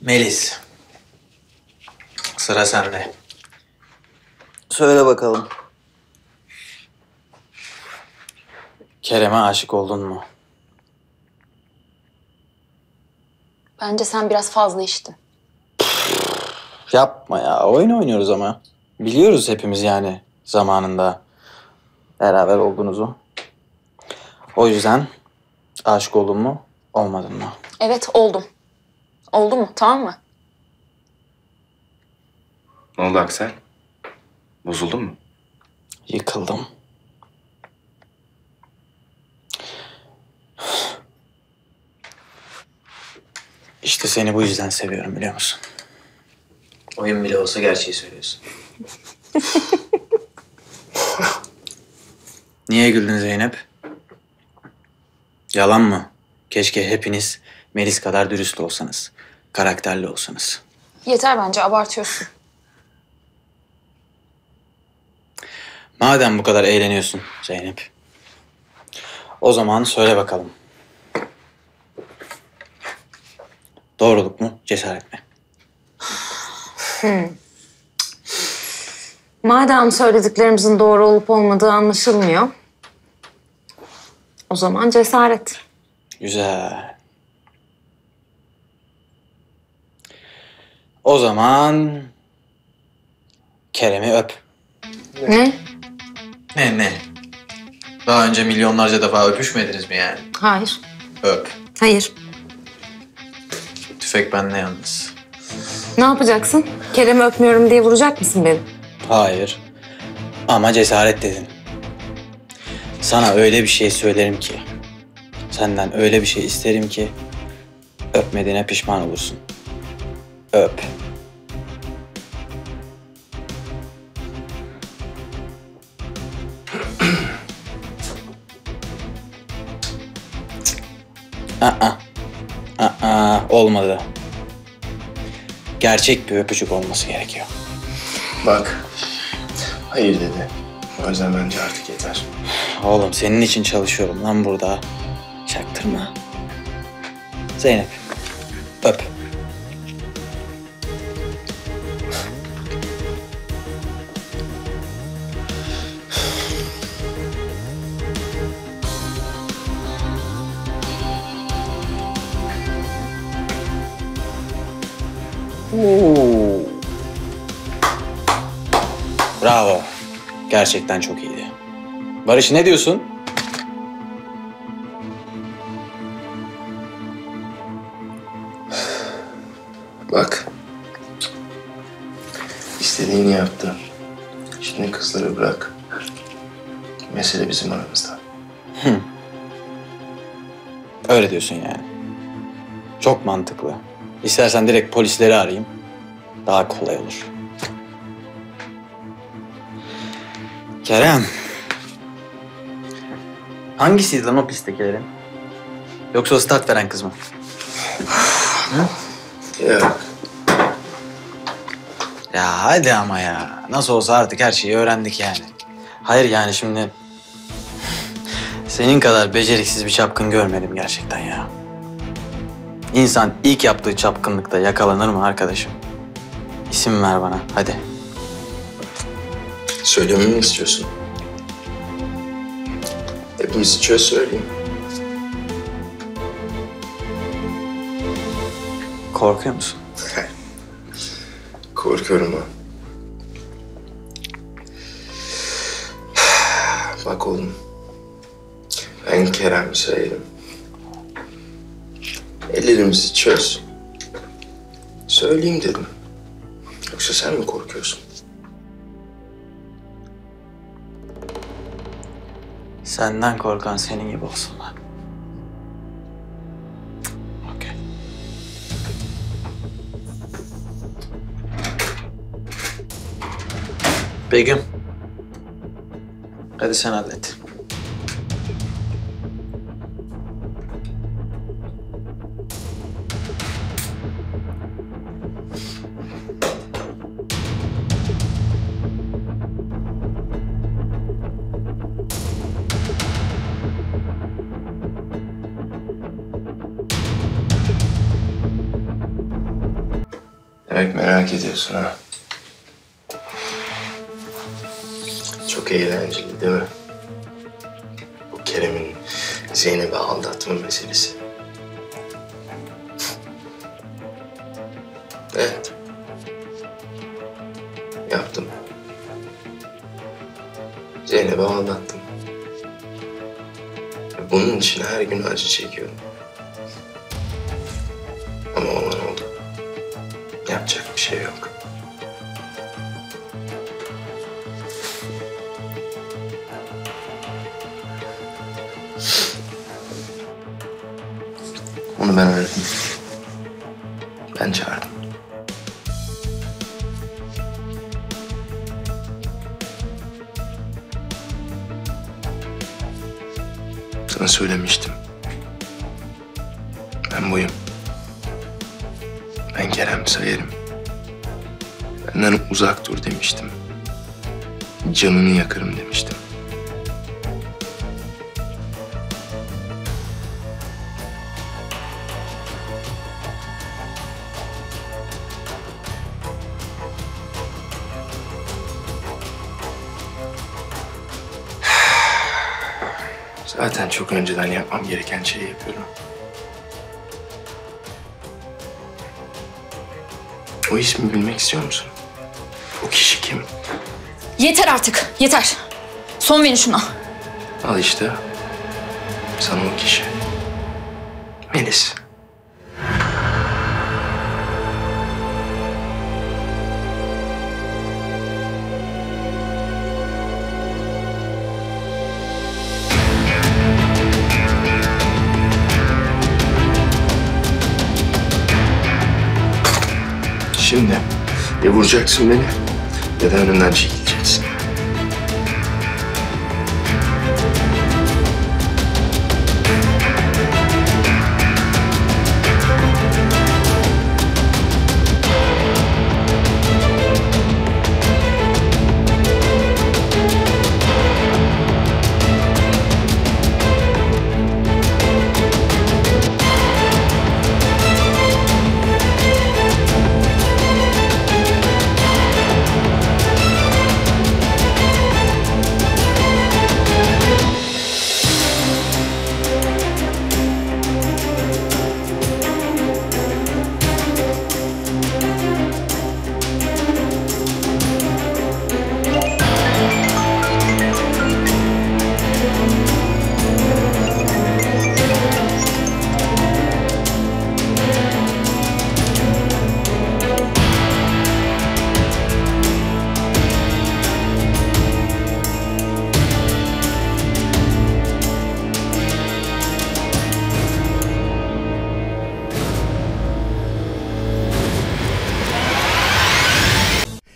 Melis. Sıra sende. Söyle bakalım. Kerem'e aşık oldun mu? Bence sen biraz fazla içtin. Yapma ya. Oyun oynuyoruz ama. Biliyoruz hepimiz yani zamanında beraber olduğunuzu. O yüzden aşık oldun mu, olmadın mı? Evet, oldum. Oldu mu? Tamam mı? Ne oldu Aksel? Bozuldun mu? Yıkıldım. İşte seni bu yüzden seviyorum biliyor musun? Oyun bile olsa gerçeği söylüyorsun. Niye güldün Zeynep? Yalan mı? Keşke hepiniz Melis kadar dürüst olsanız, karakterli olsanız. Yeter bence, abartıyorsun. Madem bu kadar eğleniyorsun Zeynep, o zaman söyle bakalım. Doğruluk mu, cesaret mi? Madem söylediklerimizin doğru olup olmadığı anlaşılmıyor, o zaman cesaret. Güzel. O zaman Kerem'i öp. Ne? Ne? Daha önce milyonlarca defa öpüşmediniz mi yani? Hayır. Öp. Hayır. Tüfek benle yalnız. Ne yapacaksın? Kerem'i öpmüyorum diye vuracak mısın beni? Hayır. Ama cesaret dedin. Sana öyle bir şey söylerim ki, senden öyle bir şey isterim ki öpmediğine pişman olursun. Öp. Olmadı. Gerçek bir öpücük olması gerekiyor. Bak, hayır dedi. O yüzden bence artık yeter. Oğlum senin için çalışıyorum lan burada. Çaktırma. Zeynep, öp. Bravo. Gerçekten çok iyiydi. Barış ne diyorsun? Bak. İstediğini yaptın. Şimdi kızları bırak. Mesele bizim aramızda. Öyle diyorsun yani. Çok mantıklı. İstersen direkt polisleri arayayım. Daha kolay olur. Kerem. Hangisiydi lan o pistekilerin? Yoksa start veren kız mı? Yok. Ya hadi ama ya. Nasıl olsa artık her şeyi öğrendik yani. Hayır yani şimdi... Senin kadar beceriksiz bir çapkın görmedim gerçekten ya. İnsan ilk yaptığı çapkınlıkta yakalanır mı arkadaşım? İsim ver bana hadi. Söylememi mi istiyorsun? Hepimiz içiyoruz söyleyeyim. Korkuyor musun? Korkuyorum ha. Bak oğlum. Ben Kerem sayarım. Ellerimizi çöz. Söyleyeyim dedim. Yoksa sen mi korkuyorsun? Senden korkan senin gibi olsun lan. Okey. Begüm. Hadi sen hallet. Demek merak ediyorsun ha. Çok eğlenceli değil mi? Bu Kerem'in Zeynep'i aldatma meselesi. Evet. Yaptım. Zeynep'i aldattım. Bunun için her gün acı çekiyorum. Ama olan oldu. Yapacak bir şey yok. Onu ben öğrettim. Ben çağırdım. Sana söylemiştim. Ben buyum. Ben Kerem sayarım. Benden uzak dur demiştim. Canını yakarım demiştim. Zaten çok önceden yapmam gereken şeyi yapıyorum. O ismi bilmek istiyor musun? O kişi kim? Yeter artık, yeter. Son verin şuna. Al işte. Sana o kişi. Melis. Şimdi ya vuracaksın beni ya da önümden çekileceksin.